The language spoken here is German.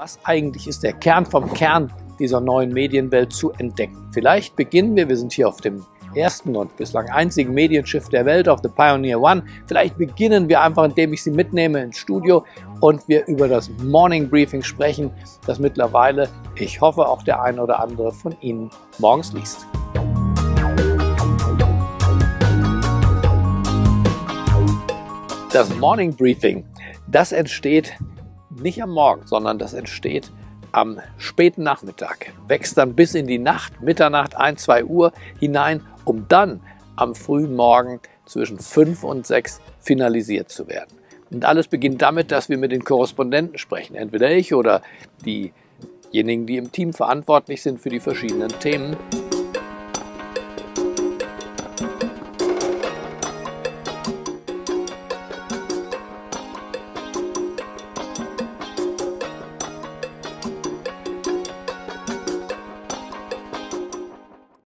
Was eigentlich ist der Kern vom Kern dieser neuen Medienwelt zu entdecken? Vielleicht beginnen wir sind hier auf dem ersten und bislang einzigen Medienschiff der Welt, auf The Pioneer One. Vielleicht beginnen wir einfach, indem ich Sie mitnehme ins Studio und wir über das Morning Briefing sprechen, das mittlerweile, ich hoffe, auch der ein oder andere von Ihnen morgens liest. Das Morning Briefing, das entsteht nicht am Morgen, sondern das entsteht am späten Nachmittag, wächst dann bis in die Nacht, Mitternacht, 1, 2 Uhr hinein, um dann am frühen Morgen zwischen 5 und 6 finalisiert zu werden. Und alles beginnt damit, dass wir mit den Korrespondenten sprechen, entweder ich oder diejenigen, die im Team verantwortlich sind für die verschiedenen Themen.